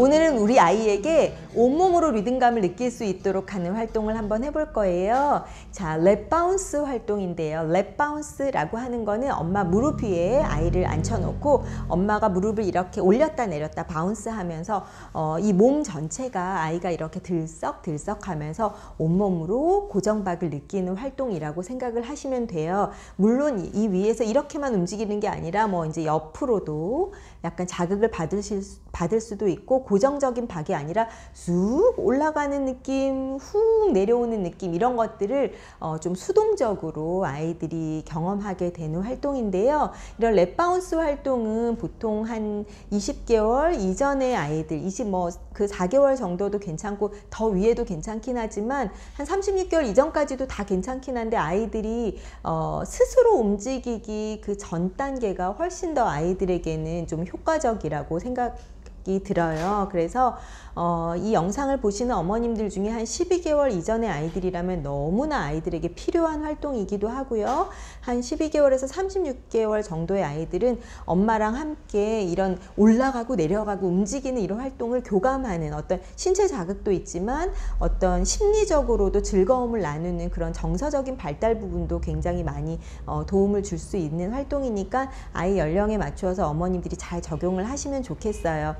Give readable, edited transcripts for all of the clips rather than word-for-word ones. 오늘은 우리 아이에게 온몸으로 리듬감을 느낄 수 있도록 하는 활동을 한번 해볼 거예요. 자, 랩 바운스 활동인데요. 랩 바운스라고 하는 거는 엄마 무릎 위에 아이를 앉혀놓고 엄마가 무릎을 이렇게 올렸다 내렸다 바운스 하면서 이 몸 전체가 아이가 이렇게 들썩들썩 하면서 온몸으로 고정박을 느끼는 활동이라고 생각을 하시면 돼요. 물론 이 위에서 이렇게만 움직이는 게 아니라 뭐 이제 옆으로도 약간 자극을 받을 수도 있고, 고정적인 박이 아니라 쑥 올라가는 느낌, 훅 내려오는 느낌, 이런 것들을 좀 수동적으로 아이들이 경험하게 되는 활동인데요. 이런 랩바운스 활동은 보통 한 20개월 이전의 아이들, 4개월 정도도 괜찮고 더 위에도 괜찮긴 하지만 한 36개월 이전까지도 다 괜찮긴 한데, 아이들이 스스로 움직이기 그 전 단계가 훨씬 더 아이들에게는 좀 효과적이라고 생각이 들어요. 그래서 이 영상을 보시는 어머님들 중에 한 12개월 이전의 아이들이라면 너무나 아이들에게 필요한 활동이기도 하고요. 한 12개월에서 36개월 정도의 아이들은 엄마랑 함께 이런 올라가고 내려가고 움직이는 이런 활동을 교감하는, 어떤 신체 자극도 있지만 어떤 심리적으로도 즐거움을 나누는 그런 정서적인 발달 부분도 굉장히 많이 도움을 줄 수 있는 활동이니까 아이 연령에 맞추어서 어머님들이 잘 적용을 하시면 좋겠어요.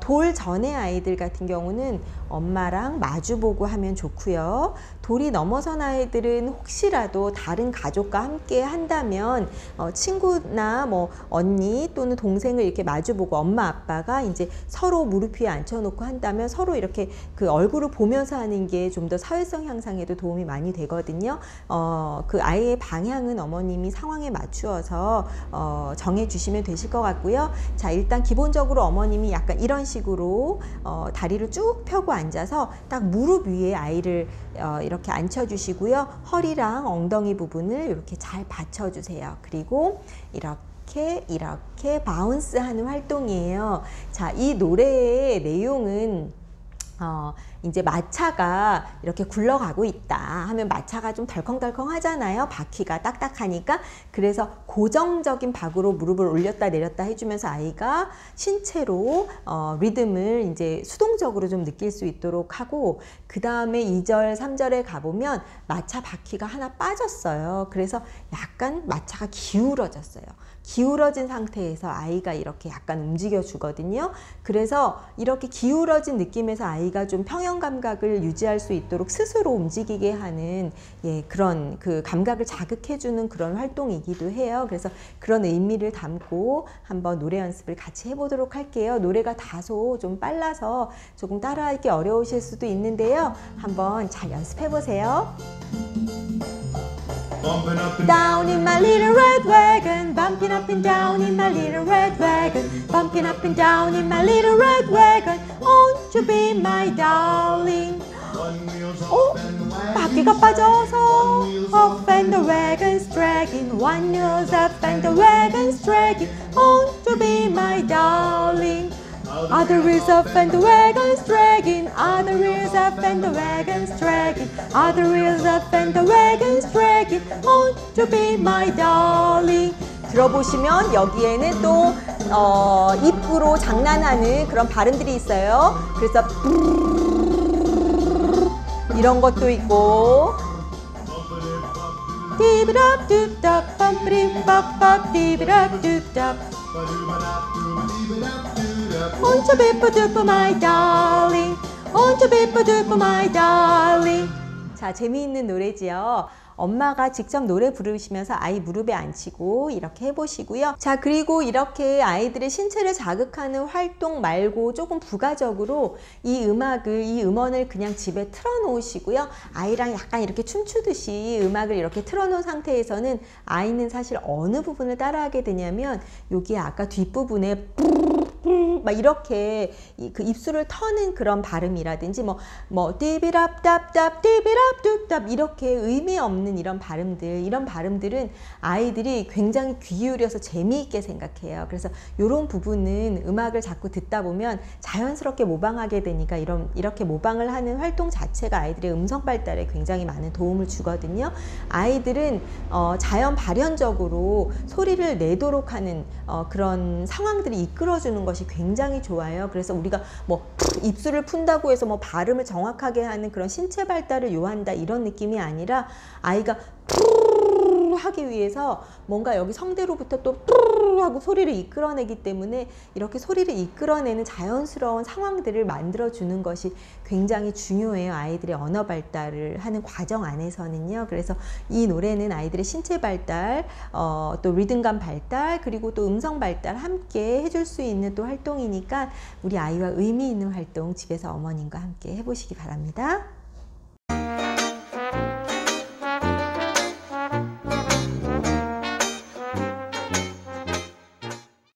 돌 전에 아이들 같은 경우는 엄마랑 마주보고 하면 좋고요. 돌이 넘어선 아이들은 혹시라도 다른 가족과 함께 한다면 친구나 뭐 언니 또는 동생을 이렇게 마주보고, 엄마 아빠가 이제 서로 무릎 위에 앉혀놓고 한다면 서로 이렇게 그 얼굴을 보면서 하는 게 좀 더 사회성 향상에도 도움이 많이 되거든요. 그 아이의 방향은 어머님이 상황에 맞추어서 정해주시면 되실 것 같고요. 자, 일단 기본적으로 어머님이 약간 이런 식으로 다리를 쭉 펴고 앉아서 딱 무릎 위에 아이를 이렇게 앉혀주시고요. 허리랑 엉덩이 부분을 이렇게 잘 받쳐주세요. 그리고 이렇게 바운스하는 활동이에요. 자, 이 노래의 내용은 이제 마차가 이렇게 굴러가고 있다 하면 마차가 좀 덜컹덜컹 하잖아요. 바퀴가 딱딱하니까. 그래서 고정적인 박으로 무릎을 올렸다 내렸다 해주면서 아이가 신체로 리듬을 이제 수동적으로 좀 느낄 수 있도록 하고, 그 다음에 2절 3절에 가보면 마차 바퀴가 하나 빠졌어요. 그래서 약간 마차가 기울어졌어요. 기울어진 상태에서 아이가 이렇게 약간 움직여 주거든요. 그래서 이렇게 기울어진 느낌에서 아이가 좀 평형 감각을 유지할 수 있도록 스스로 움직이게 하는, 예, 그런 그 감각을 자극해 주는 그런 활동이기도 해요. 그래서 그런 의미를 담고 한번 노래 연습을 같이 해보도록 할게요. 노래가 다소 좀 빨라서 조금 따라하기 어려우실 수도 있는데요. 한번 잘 연습해 보세요. Down in my little red wagon, bumping up and down in my little red wagon, bumping up and down in my little red wagon. Won't you be my darling? Oh, 바퀴가 빠져서 off and the wagon's dragging. One wheel's up and the wagon's dragging. Won't you be my darling? Other wheels up and the wagon's dragging. Other wheels up and the wagon's dragging. Other wheels up and the wagon's dragging. Won't you be my darling? 들어보시면 여기에는 또 입으로 장난하는 그런 발음들이 있어요. 그래서 이런 것도 있고. 디브랍둡답 빰프림밥밥 디브랍둡답. Won't you be beautiful, my darling? Won't you be beautiful, my darling? 자, 재미있는 노래지요. 엄마가 직접 노래 부르시면서 아이 무릎에 앉히고 이렇게 해보시고요. 자, 그리고 이렇게 아이들의 신체를 자극하는 활동 말고 조금 부가적으로 이 음원을 그냥 집에 틀어놓으시고요. 아이랑 약간 이렇게 춤추듯이 음악을 이렇게 틀어놓은 상태에서는 아이는 사실 어느 부분을 따라하게 되냐면, 여기 아까 뒷부분에 막 이렇게 그 입술을 터는 그런 발음이라든지 뭐 띠비랍답답 띠비랍둡답 이렇게 의미 없는 이런 발음들은 아이들이 굉장히 귀 기울여서 재미있게 생각해요. 그래서 이런 부분은 음악을 자꾸 듣다 보면 자연스럽게 모방하게 되니까 이렇게 모방을 하는 활동 자체가 아이들의 음성 발달에 굉장히 많은 도움을 주거든요. 아이들은 자연 발현적으로 소리를 내도록 하는 그런 상황들이 이끌어주는 것이 굉장히 좋아요. 그래서 우리가 뭐 입술을 푼다고 해서 뭐 발음을 정확하게 하는 그런 신체 발달을 요한다 이런 느낌이 아니라, 아이가 하기 위해서 뭔가 여기 성대로부터 또 하고 소리를 이끌어내기 때문에 이렇게 소리를 이끌어내는 자연스러운 상황들을 만들어주는 것이 굉장히 중요해요. 아이들의 언어 발달을 하는 과정 안에서는요. 그래서 이 노래는 아이들의 신체 발달, 또 리듬감 발달, 그리고 또 음성 발달 함께 해줄 수 있는 또 활동이니까 우리 아이와 의미 있는 활동 집에서 어머님과 함께 해보시기 바랍니다.